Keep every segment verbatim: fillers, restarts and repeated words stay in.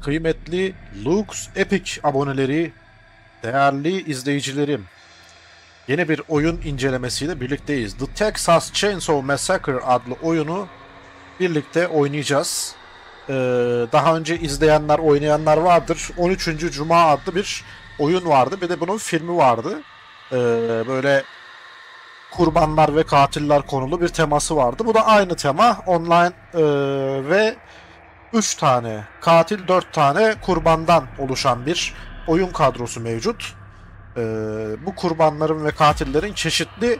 kıymetli Looks Epic aboneleri, değerli izleyicilerim. Yeni bir oyun incelemesiyle birlikteyiz. The Texas Chain Saw Massacre adlı oyunu birlikte oynayacağız. Ee, daha önce izleyenler, oynayanlar vardır. on üçüncü Cuma adlı bir oyun vardı. Bir de bunun filmi vardı. Ee, böyle kurbanlar ve katiller konulu bir teması vardı. Bu da aynı tema. Online e, ve üç tane katil, dört tane kurbandan oluşan bir oyun kadrosu mevcut. Ee, bu kurbanların ve katillerin çeşitli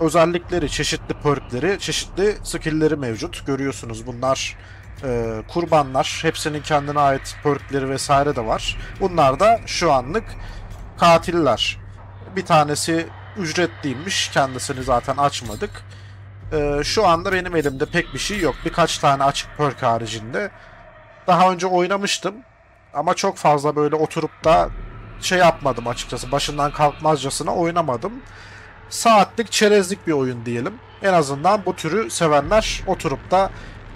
özellikleri, çeşitli perkleri, çeşitli skill'leri mevcut. Görüyorsunuz bunlar e, kurbanlar. Hepsinin kendine ait perkleri vesaire de var. Bunlar da şu anlık katiller. Bir tanesi ücretliymiş. Kendisini zaten açmadık. Ee, şu anda benim elimde pek bir şey yok. Birkaç tane açık perk haricinde. Daha önce oynamıştım. Ama çok fazla böyle oturup da şey yapmadım açıkçası. Başından kalkmazcasına oynamadım. Saatlik, çerezlik bir oyun diyelim. En azından bu türü sevenler oturup da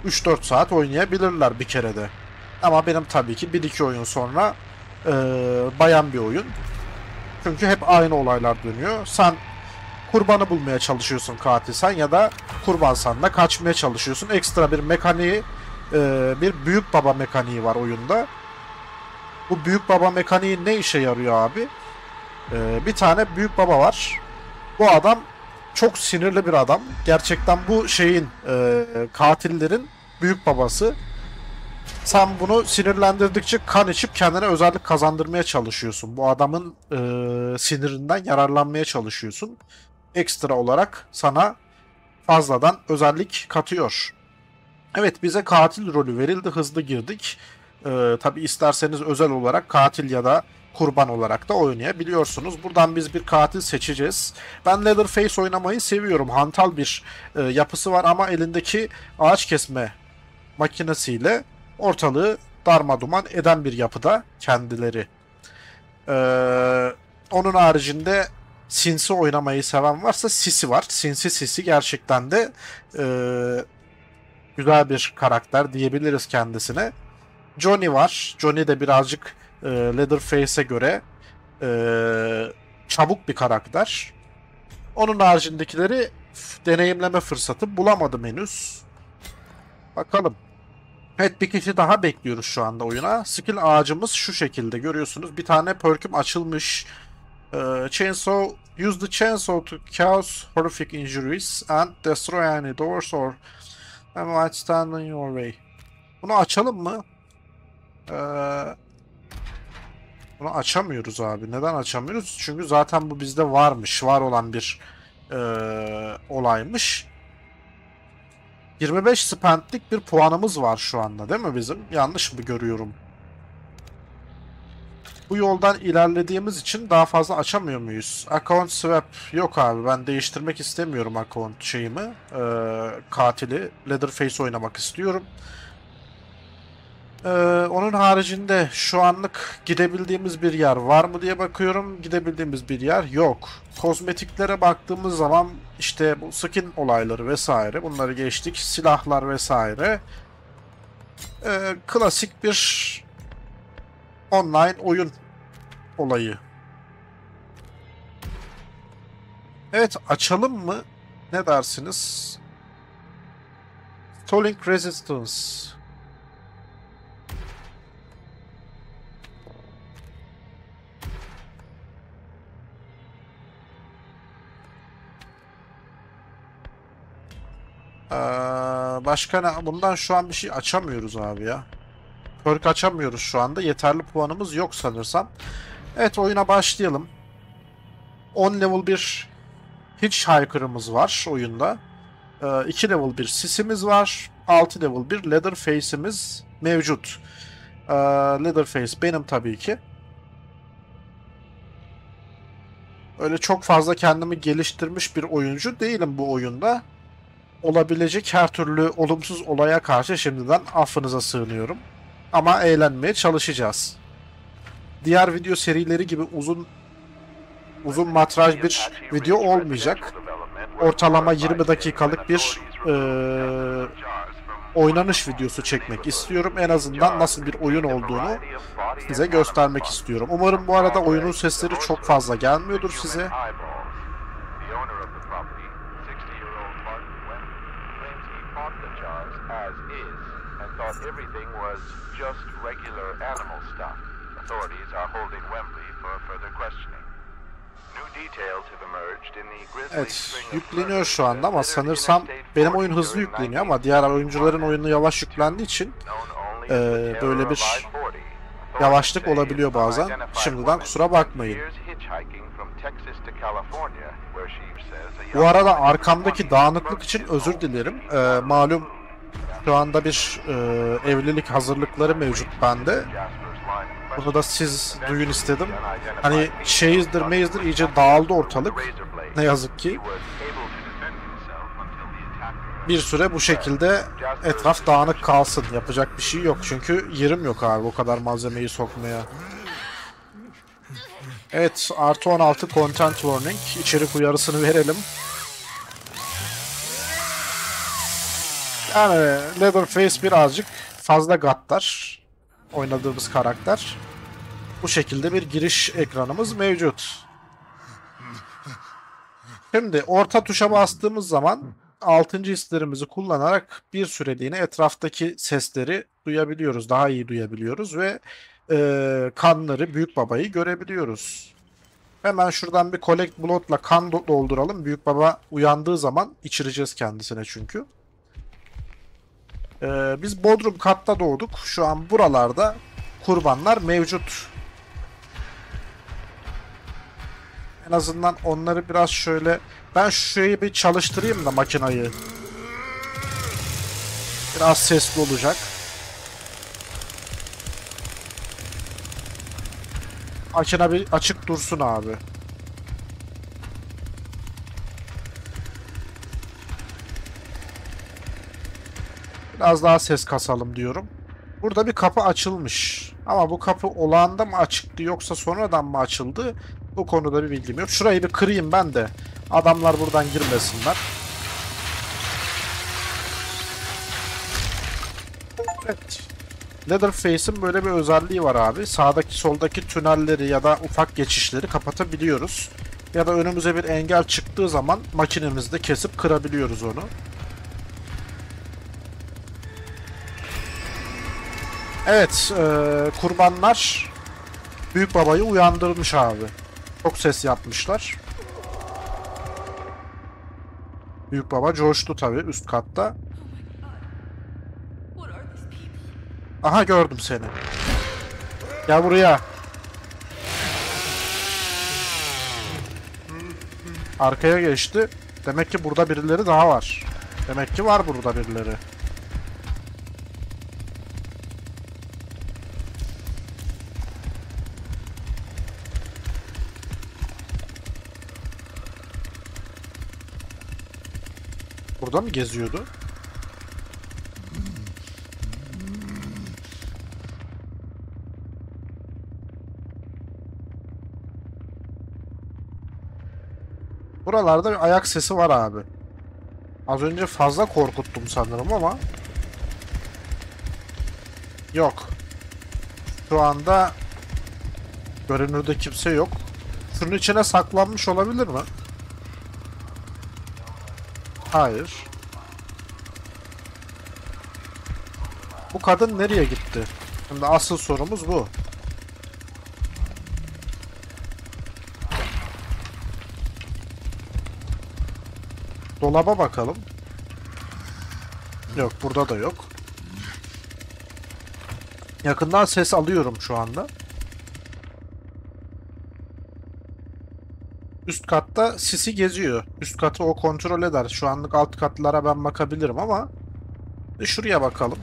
üç dört saat oynayabilirler bir kerede. Ama benim tabii ki bir iki oyun sonra ee, bayan bir oyun. Çünkü hep aynı olaylar dönüyor. Sen kurbanı bulmaya çalışıyorsun katilsen ya da kurbansan da kaçmaya çalışıyorsun. Ekstra bir mekaniği, bir büyük baba mekaniği var oyunda. Bu büyük baba mekaniği ne işe yarıyor abi? Bir tane büyük baba var. Bu adam çok sinirli bir adam. Gerçekten bu şeyin, katillerin büyük babası. Sen bunu sinirlendirdikçe kan içip kendine özellik kazandırmaya çalışıyorsun. Bu adamın e, sinirinden yararlanmaya çalışıyorsun. Ekstra olarak sana fazladan özellik katıyor. Evet, bize katil rolü verildi. Hızlı girdik. E, tabii isterseniz özel olarak katil ya da kurban olarak da oynayabiliyorsunuz. Buradan biz bir katil seçeceğiz. Ben Leatherface oynamayı seviyorum. Hantal bir e, yapısı var ama elindeki ağaç kesme makinesiyle ortalığı darmaduman eden bir yapıda kendileri. Ee, onun haricinde sinsi oynamayı seven varsa Sissy var. Sinsi Sissy gerçekten de e, güzel bir karakter diyebiliriz kendisine. Johnny var. Johnny de birazcık e, Leatherface'e göre e, çabuk bir karakter. Onun haricindekileri deneyimleme fırsatı bulamadım henüz. Bakalım. Evet, bir kişi daha bekliyoruz şu anda oyuna. Skill ağacımız şu şekilde, görüyorsunuz. Bir tane perk'üm açılmış. Ee, chainsaw, use the chainsaw to cause horrific injuries and destroy any doors or ammo standing your way. Bunu açalım mı? Ee, bunu açamıyoruz abi. Neden açamıyoruz? Çünkü zaten bu bizde varmış. Var olan bir e, olaymış. yirmi beş spentlik bir puanımız var şu anda değil mi bizim? Yanlış mı görüyorum? Bu yoldan ilerlediğimiz için daha fazla açamıyor muyuz? Account swap yok abi. Ben değiştirmek istemiyorum account şeyimi. Ee, katili. Leatherface oynamak istiyorum. Ee, onun haricinde şu anlık gidebildiğimiz bir yer var mı diye bakıyorum. Gidebildiğimiz bir yer yok. Kozmetiklere baktığımız zaman işte bu skin olayları vesaire, bunları geçtik. Silahlar vesaire. Ee, klasik bir online oyun olayı. Evet, açalım mı? Ne dersiniz? Stalling Resistance. Başka ne? Bundan şu an bir şey açamıyoruz abi ya. Perk açamıyoruz şu anda. Yeterli puanımız yok sanırsam. Evet, oyuna başlayalım. on level bir Hitchhiker'ımız var oyunda. iki level bir Sissy'miz var. altı level bir Leatherface'imiz mevcut. Leatherface benim tabii ki. Öyle çok fazla kendimi geliştirmiş bir oyuncu değilim bu oyunda. Olabilecek her türlü olumsuz olaya karşı şimdiden affınıza sığınıyorum. Ama eğlenmeye çalışacağız. Diğer video serileri gibi uzun uzun matraj bir video olmayacak. Ortalama yirmi dakikalık bir e, oynanış videosu çekmek istiyorum. En azından nasıl bir oyun olduğunu size göstermek istiyorum. Umarım bu arada oyunun sesleri çok fazla gelmiyordur size. Evet, yükleniyor şu anda ama sanırsam benim oyun hızlı yükleniyor ama diğer oyuncuların oyunu yavaş yüklendiği için e, böyle bir yavaşlık olabiliyor bazen. Şimdiden kusura bakmayın. Bu arada arkamdaki dağınıklık için özür dilerim. E, malum şu anda bir e, evlilik hazırlıkları mevcut bende. Bunu da siz duyun istedim. Hani şeyizdir meyizdir iyice dağıldı ortalık. Ne yazık ki. Bir süre bu şekilde etraf dağınık kalsın. Yapacak bir şey yok. Çünkü yerim yok abi o kadar malzemeyi sokmaya. Evet, artı on altı content warning. İçerik uyarısını verelim. Yani Leatherface birazcık fazla gaddar. Oynadığımız karakter. Bu şekilde bir giriş ekranımız mevcut. Şimdi orta tuşa bastığımız zaman altıncı hislerimizi kullanarak bir süreliğine etraftaki sesleri duyabiliyoruz. Daha iyi duyabiliyoruz ve e, kanları, büyük babayı görebiliyoruz. Hemen şuradan bir collect blood'la kan dolduralım. Büyük baba uyandığı zaman içireceğiz kendisine çünkü. Ee, biz bodrum katta doğduk. Şu an buralarda kurbanlar mevcut. En azından onları biraz şöyle... Ben şurayı bir çalıştırayım da makinayı. Biraz sesli olacak. Makina bir açık dursun abi. Biraz daha ses kasalım diyorum. Burada bir kapı açılmış. Ama bu kapı olağanda mı açıktı yoksa sonradan mı açıldı? Bu konuda bir bilgim yok. Şurayı bir kırayım ben de. Adamlar buradan girmesinler. Evet. Leatherface'in böyle bir özelliği var abi. Sağdaki soldaki tünelleri ya da ufak geçişleri kapatabiliyoruz. Ya da önümüze bir engel çıktığı zaman makinemizde kesip kırabiliyoruz onu. Evet, e, kurbanlar büyük babayı uyandırmış abi. Çok ses yapmışlar. Büyük baba coştu tabii üst katta. Aha gördüm seni. Gel buraya. Arkaya geçti. Demek ki burada birileri daha var. Demek ki var burada birileri. Burada mı geziyordu? Buralarda bir ayak sesi var abi. Az önce fazla korkuttum sanırım ama yok. Şu anda görünürde kimse yok. Şunun içine saklanmış olabilir mi? Hayır. Bu kadın nereye gitti? Şimdi asıl sorumuz bu. Dolaba bakalım. Yok, burada da yok. Yakından ses alıyorum şu anda. Üst katta Sissy geziyor. Üst katı o kontrol eder. Şu anlık alt katlara ben bakabilirim ama e şuraya bakalım.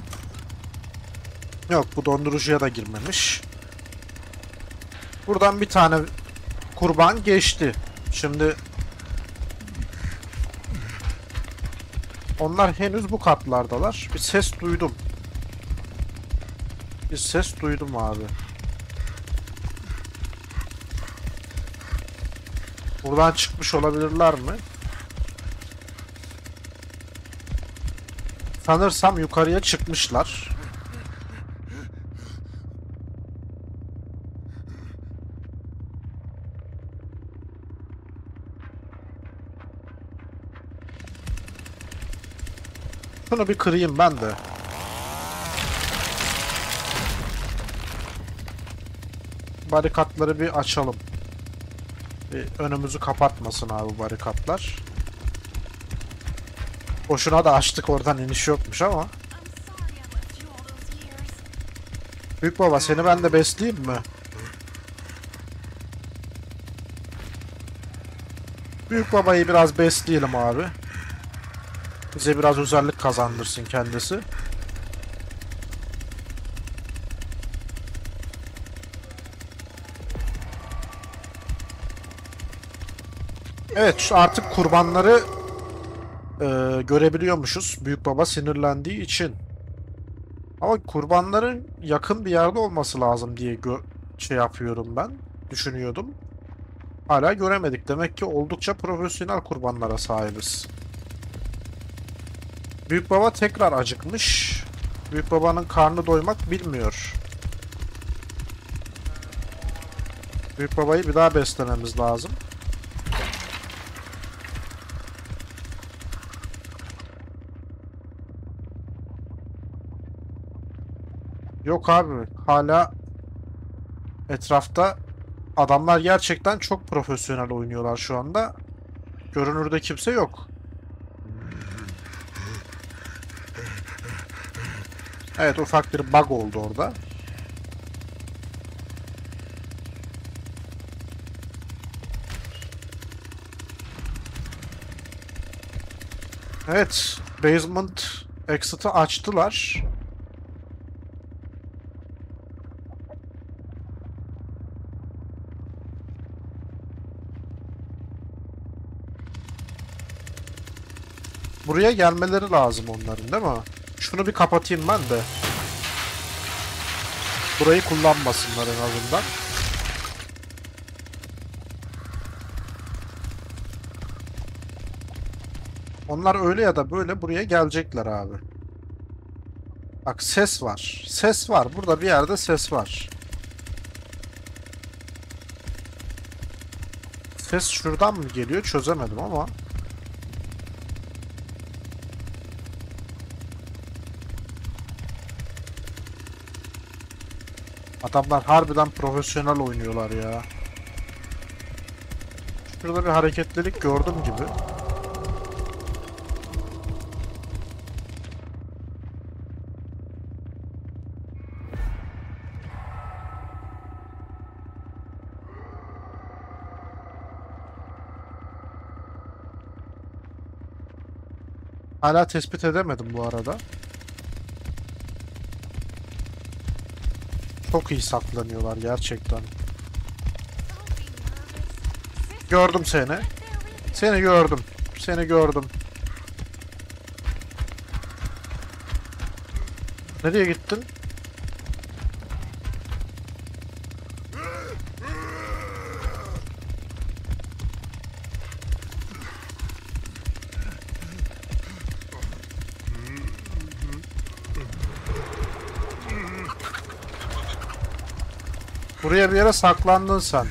Yok, bu dondurucuya da girmemiş. Buradan bir tane kurban geçti. Şimdi onlar henüz bu katlardalar. Bir ses duydum. Bir ses duydum abi. Buradan çıkmış olabilirler mi? sanırsam yukarıya çıkmışlar. Şunu bir kırayım ben de. Barikatları bir açalım. Bir önümüzü kapatmasın abi barikatlar. Boşuna da açtık, oradan iniş yokmuş ama. Büyük baba, seni ben de besleyeyim mi? Büyük babayı biraz besleyelim abi. Bize biraz özellik kazandırsın kendisi. Evet, artık kurbanları e, görebiliyormuşuz. Büyük baba sinirlendiği için. Ama kurbanların yakın bir yerde olması lazım diye şey yapıyorum ben. Düşünüyordum. Hala göremedik. Demek ki oldukça profesyonel kurbanlara sahibiz. Büyük baba tekrar acıkmış. Büyük babanın karnı doymak bilmiyor. Büyük babayı bir daha beslememiz lazım. Yok abi, hala etrafta adamlar gerçekten çok profesyonel oynuyorlar şu anda. Görünürde kimse yok. Evet, ufak bir bug oldu orada. Evet, basement exit'i açtılar. Buraya gelmeleri lazım onların, değil mi? Şunu bir kapatayım ben de. Burayı kullanmasınlar en azından. Onlar öyle ya da böyle buraya gelecekler abi. Bak, ses var. Ses var. Burada bir yerde ses var. Ses şuradan mı geliyor? Çözemedim ama. Adamlar harbiden profesyonel oynuyorlar ya. Şurada bir hareketlilik gördüm gibi. Hala tespit edemedim bu arada. Çok iyi saklanıyorlar gerçekten. Gördüm seni. Seni gördüm. Seni gördüm. Nereye gittin? Buraya bir yere saklandın sen.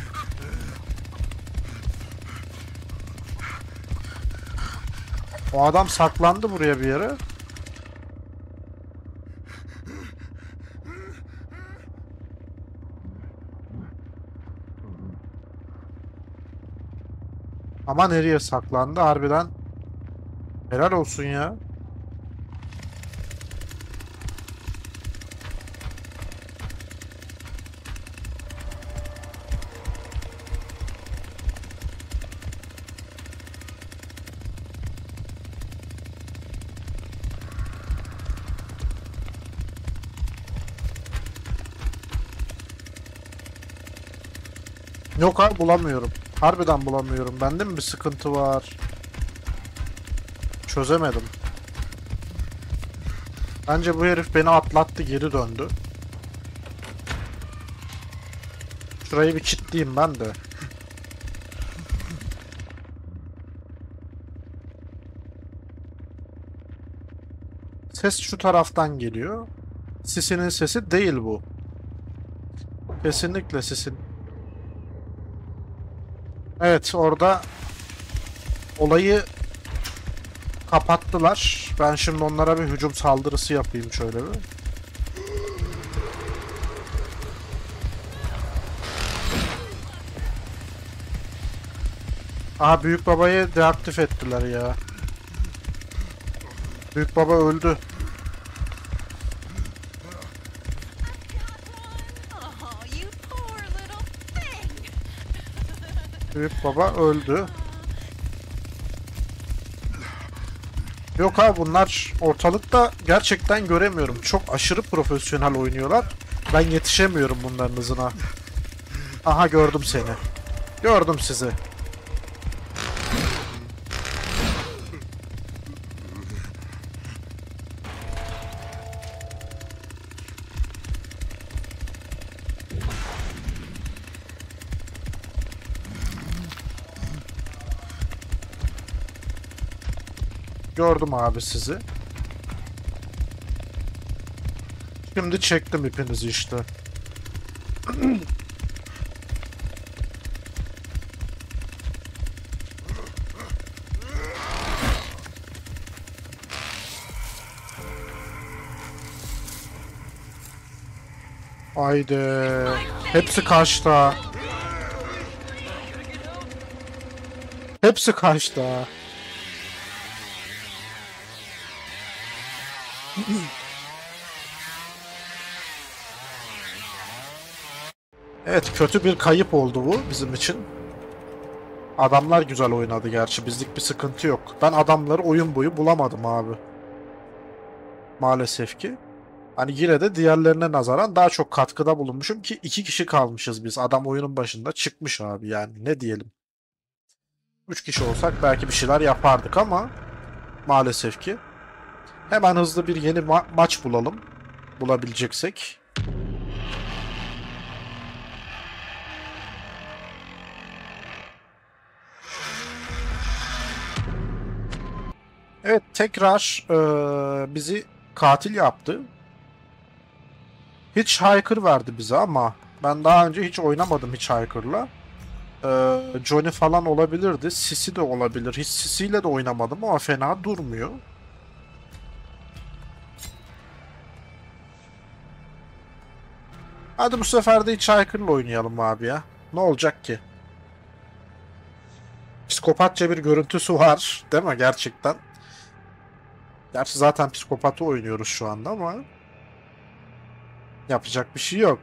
O adam saklandı buraya bir yere. Ama nereye saklandı harbiden? Helal olsun ya. Yok abi, bulamıyorum. Harbiden bulamıyorum. Bende mi bir sıkıntı var? Çözemedim. Bence bu herif beni atlattı, geri döndü. Şurayı bir kilitleyeyim ben de. Ses şu taraftan geliyor. Sisinin sesi değil bu. Kesinlikle sisin. Evet, orada olayı kapattılar. Ben şimdi onlara bir hücum saldırısı yapayım şöyle bir. Aha, büyük babayı deaktif ettiler ya. Büyük baba öldü. Büyük baba öldü. Yok abi, bunlar ortalıkta gerçekten göremiyorum. Çok aşırı profesyonel oynuyorlar. Ben yetişemiyorum bunların hızına. Aha, gördüm seni. Gördüm sizi. Gördüm abi sizi. Şimdi çektim ipinizi işte. Haydi. Hepsi kaçta. Hepsi kaçta. Evet, kötü bir kayıp oldu bu bizim için. Adamlar güzel oynadı gerçi, bizlik bir sıkıntı yok. Ben adamları oyun boyu bulamadım abi. Maalesef ki. Hani yine de diğerlerine nazaran daha çok katkıda bulunmuşum ki iki kişi kalmışız biz. Adam oyunun başında çıkmış abi, yani ne diyelim. Üç kişi olsak belki bir şeyler yapardık ama maalesef ki. Hemen hızlı bir yeni ma maç bulalım. Bulabileceksek. Evet, tekrar ee, bizi katil yaptı. Hitchhiker verdi bize ama ben daha önce hiç oynamadım Hitchhiker'la. E, Johnny falan olabilirdi. Sissy de olabilir. Hiç Sissy'yle de oynamadım ama fena durmuyor. Hadi bu sefer de Hitchhiker'la oynayalım abi ya. Ne olacak ki? Psikopatça bir görüntüsü var. Değil mi gerçekten? Gerçi zaten psikopatı oynuyoruz şu anda ama yapacak bir şey yok.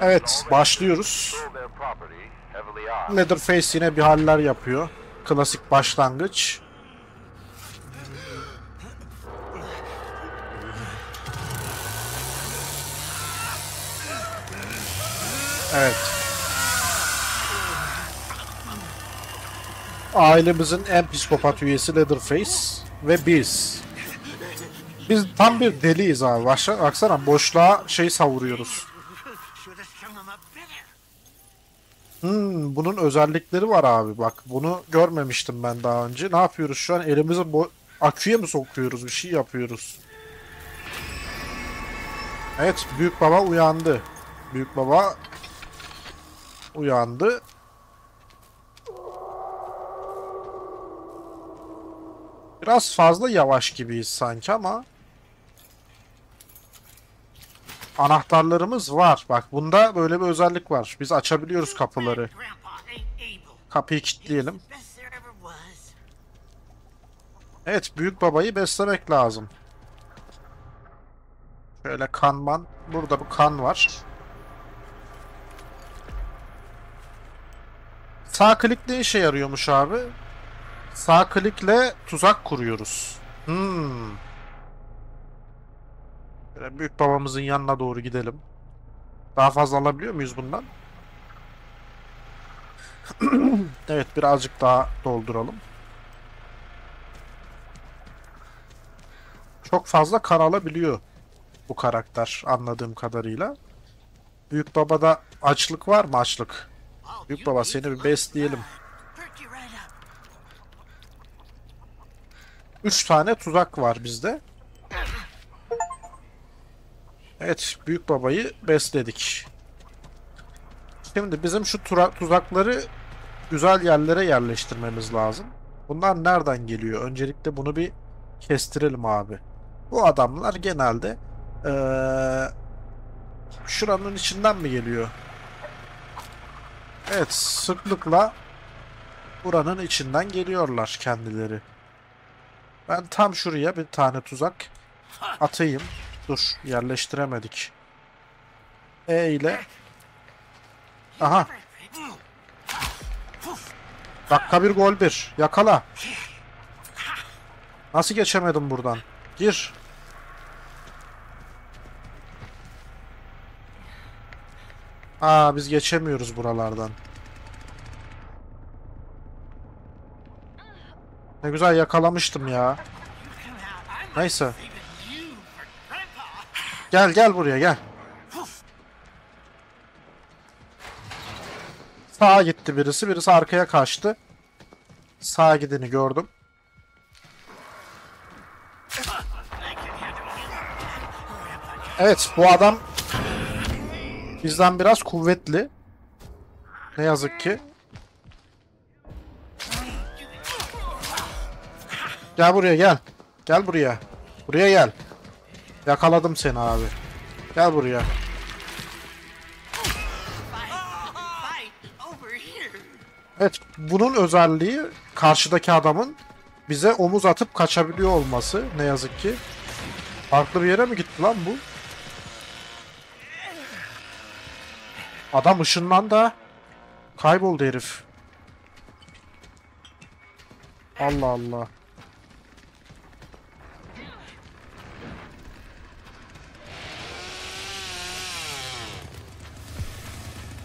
Evet, başlıyoruz. Leatherface yine bir haller yapıyor. Klasik başlangıç. Evet. Ailemizin en psikopat üyesi Leatherface ve biz. Biz tam bir deliyiz abi. Başla, baksana boşluğa şey savuruyoruz. Hmm, bunun özellikleri var abi bak. Bunu görmemiştim ben daha önce. Ne yapıyoruz şu an? Elimizi aküye mi sokuyoruz? Bir şey yapıyoruz. Evet, büyük baba uyandı. Büyük baba uyandı. Biraz fazla yavaş gibiyiz sanki ama anahtarlarımız var. Bak, bunda böyle bir özellik var. Biz açabiliyoruz kapıları. Kapıyı kilitleyelim. Evet, büyük babayı beslemek lazım. Şöyle kanman. Burada bir kan var. Sağ klik ne işe yarıyormuş abi? Sağ klikle tuzak kuruyoruz. Hmm. Böyle büyük babamızın yanına doğru gidelim. Daha fazla alabiliyor muyuz bundan? Evet, birazcık daha dolduralım. Çok fazla kan alabiliyor bu karakter anladığım kadarıyla. Büyük babada açlık var mı? Açlık. Büyük baba seni bir besleyelim. üç tane tuzak var bizde. Evet, büyük babayı besledik. Şimdi bizim şu tuzakları güzel yerlere yerleştirmemiz lazım. Bunlar nereden geliyor? Öncelikle bunu bir kestirelim abi. Bu adamlar genelde ee, şuranın içinden mi geliyor? Evet, sıklıkla buranın içinden geliyorlar kendileri. Ben tam şuraya bir tane tuzak atayım. Dur, yerleştiremedik. E ile. Aha. Dakika bir, gol bir. Yakala. Nasıl geçemedim buradan? Gir. Aa, biz geçemiyoruz buralardan. Ne güzel yakalamıştım ya. Neyse. Gel gel buraya gel. Sağa gitti birisi. Birisi arkaya kaçtı. Sağa gideni gördüm. Evet, bu adam bizden biraz kuvvetli. Ne yazık ki. Gel buraya gel. Gel buraya. Buraya gel. Yakaladım seni abi. Gel buraya. Evet, bunun özelliği karşıdaki adamın bize omuz atıp kaçabiliyor olması. Ne yazık ki. Farklı bir yere mi gitti lan bu? Adam ışınlandı da kayboldu herif. Allah Allah.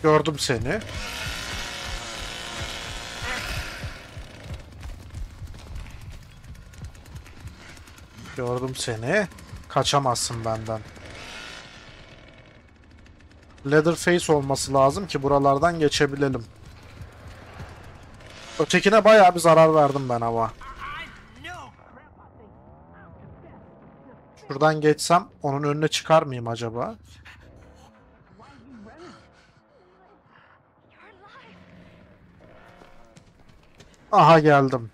Gördüm seni. Gördüm seni. Kaçamazsın benden. Leatherface olması lazım ki buralardan geçebilelim. Ötekine bayağı bir zarar verdim ben ama. Şuradan geçsem onun önüne çıkar mıyım acaba? Aha, geldim.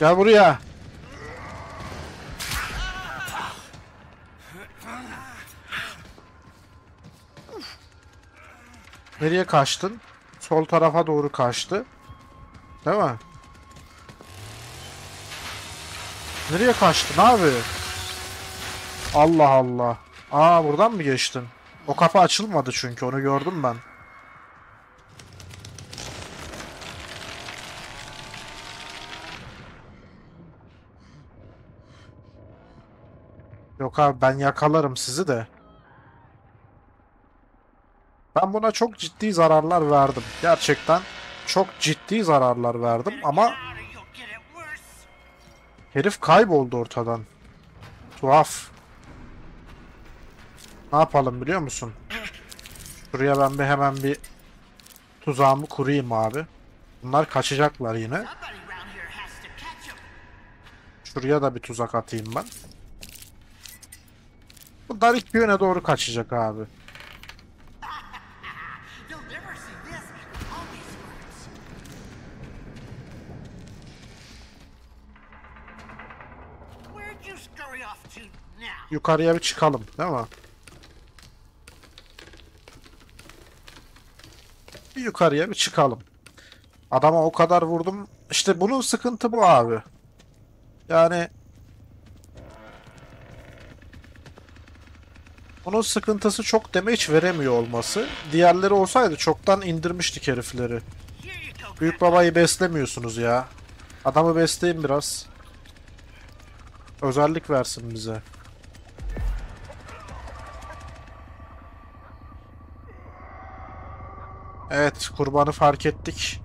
Gel buraya. Nereye kaçtın? Sol tarafa doğru kaçtı. Değil mi? Nereye kaçtın abi? Allah Allah. Aa, buradan mı geçtin? O kapı açılmadı çünkü, onu gördüm ben. Yok abi, ben yakalarım sizi de. Ben buna çok ciddi zararlar verdim. Gerçekten çok ciddi zararlar verdim ama herif kayboldu ortadan. Tuhaf. Ne yapalım biliyor musun? Şuraya ben bir hemen bir tuzağımı kurayım abi. Bunlar kaçacaklar yine. Şuraya da bir tuzak atayım ben. Bunlar ilk bir yöne doğru kaçacak abi. Yukarıya bir çıkalım, değil mi? Bir yukarıya bir çıkalım. Adama o kadar vurdum. İşte bunun sıkıntı bu abi. Yani bunun sıkıntısı çok damage veremiyor olması. Diğerleri olsaydı çoktan indirmiştik herifleri. Büyük babayı beslemiyorsunuz ya. Adamı besleyin biraz. Özellik versin bize. Evet, kurbanı fark ettik.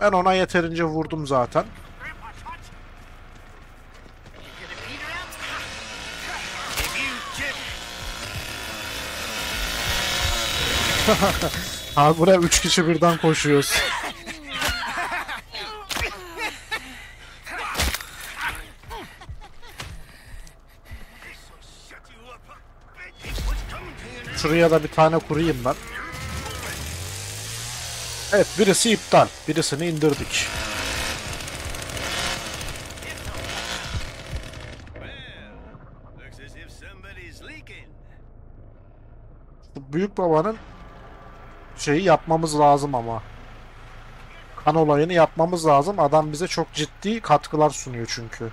Ben ona yeterince vurdum zaten. Abi buraya üç kişi birden koşuyoruz. Şuraya da bir tane kurayım ben. Evet, birisi iptal. Birisini indirdik. Bu büyük babanın şeyi yapmamız lazım ama. Kan olayını yapmamız lazım. Adam bize çok ciddi katkılar sunuyor çünkü.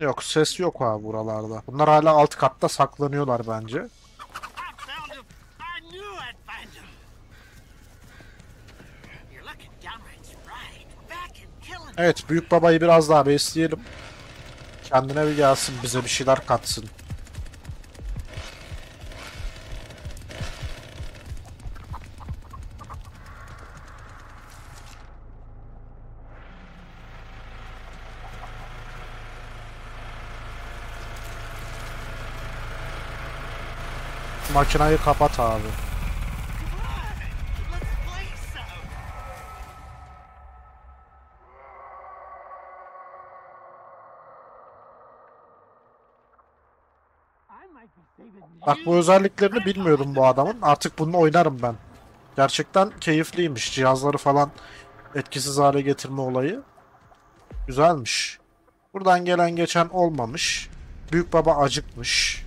Yok, ses yok abi buralarda. Bunlar hala alt katta saklanıyorlar bence. Evet, büyük babayı biraz daha besleyelim. Kendine bir gelsin, bize bir şeyler katsın. Makinayı kapat abi. Bak, bu özelliklerini bilmiyordum bu adamın. Artık bunu oynarım ben. Gerçekten keyifliymiş. Cihazları falan etkisiz hale getirme olayı. Güzelmiş. Buradan gelen geçen olmamış. Büyük baba acıkmış.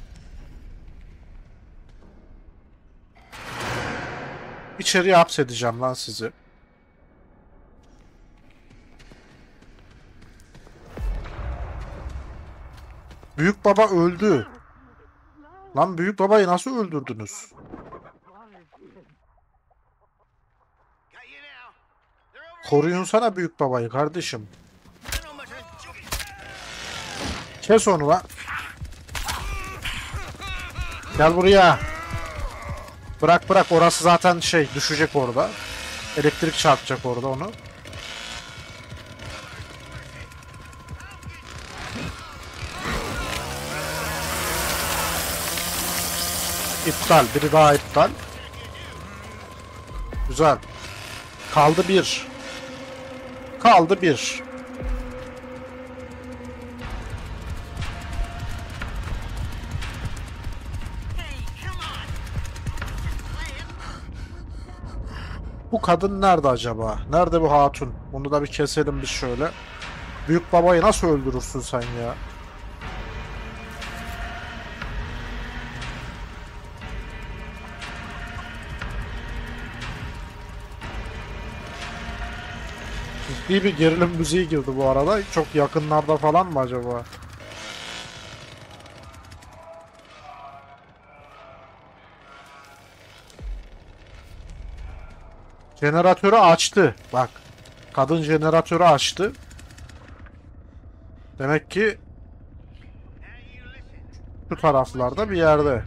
İçeriye hapsedeceğim lan sizi. Büyük baba öldü. Lan büyük babayı nasıl öldürdünüz? Koruyun sana büyük babayı kardeşim. Kes onu lan. Gel buraya. Bırak bırak, orası zaten şey, düşecek orada. Elektrik çarpacak orada onu. İptal, biri daha iptal. Güzel. Kaldı bir. Kaldı bir. Bu kadın nerede acaba? Nerede bu hatun? Onu da bir keselim biz şöyle. Büyük babayı nasıl öldürürsün sen ya? İyi bir gerilim müziği girdi bu arada. Çok yakınlarda falan mı acaba? Jeneratörü açtı. Bak. Kadın jeneratörü açtı. Demek ki şu taraflarda bir yerde.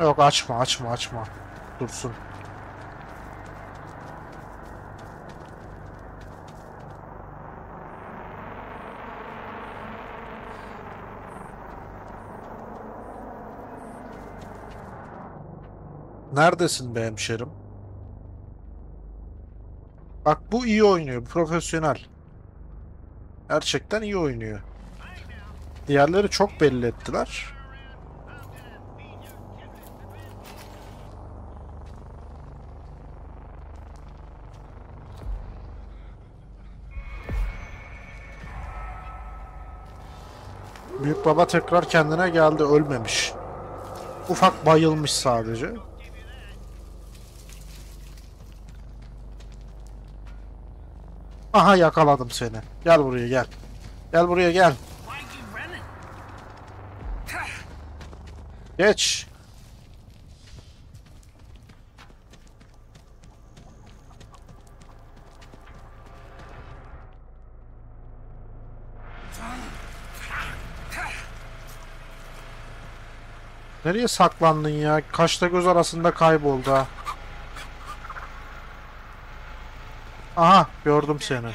Yok, açma açma açma. Dursun. Neredesin be hemşerim? Bak, bu iyi oynuyor. Profesyonel. Gerçekten iyi oynuyor. Diğerleri çok belli ettiler. Büyük baba tekrar kendine geldi, ölmemiş. Ufak bayılmış sadece. Aha, yakaladım seni. Gel buraya gel. Gel buraya gel. Geç. Nereye saklandın ya? Kaşla göz arasında kayboldu ha. Aha, gördüm seni.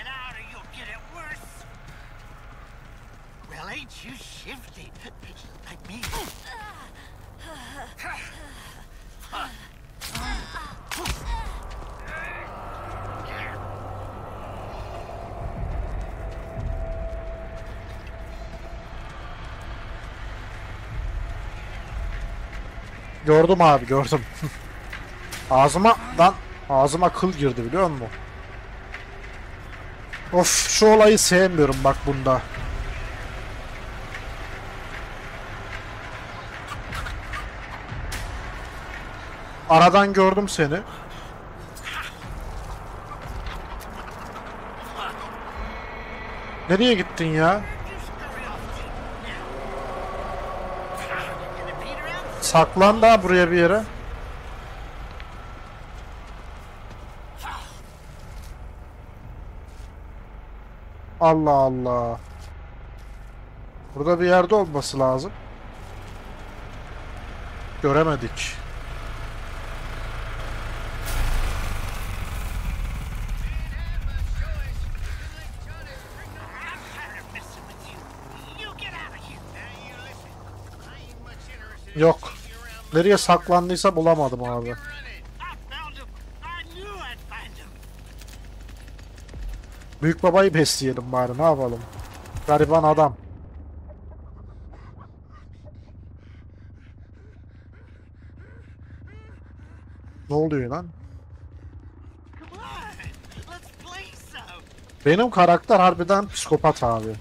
Gördüm abi, gördüm. Ağzıma lan, ağzıma kıl girdi biliyor musun? Of, şu olayı sevmiyorum bak bunda. Aradan gördüm seni. Nereye gittin ya? Saklan da buraya bir yere. Allah Allah. Burada bir yerde olması lazım. Göremedik. Yok. Nereye saklandıysa bulamadım abi. Büyük babayı besleyelim bari, ne yapalım. Gariban adam. Ne oluyor lan? Benim karakter harbiden psikopat abi.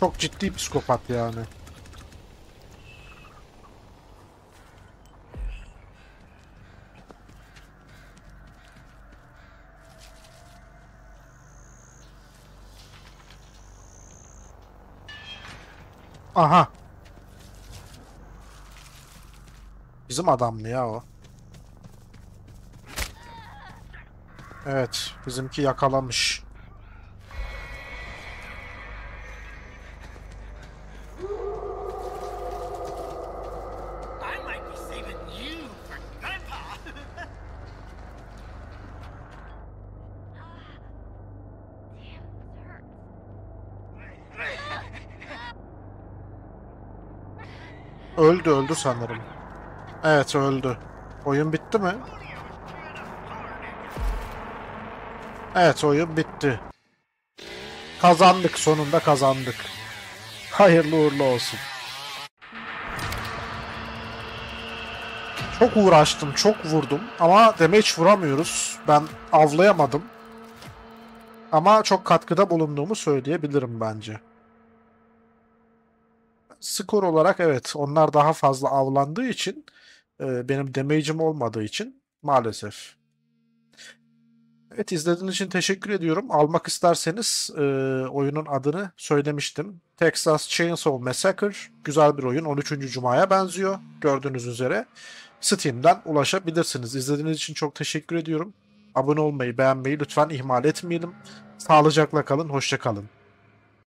Çok ciddi psikopat yani. Aha. Bizim adam mı ya o? Evet, bizimki yakalamış. Öldü öldü sanırım. Evet öldü. Oyun bitti mi? Evet oyun bitti. Kazandık, sonunda kazandık. Hayırlı uğurlu olsun. Çok uğraştım, çok vurdum ama damage vuramıyoruz. Ben avlayamadım. Ama çok katkıda bulunduğumu söyleyebilirim bence. Skor olarak evet, onlar daha fazla avlandığı için, e, benim damage'im olmadığı için maalesef. Evet, izlediğiniz için teşekkür ediyorum. Almak isterseniz e, oyunun adını söylemiştim. Texas Chainsaw Massacre. Güzel bir oyun. on üçüncü Cuma'ya benziyor. Gördüğünüz üzere Steam'den ulaşabilirsiniz. İzlediğiniz için çok teşekkür ediyorum. Abone olmayı, beğenmeyi lütfen ihmal etmeyelim. Sağlıcakla kalın, hoşça kalın.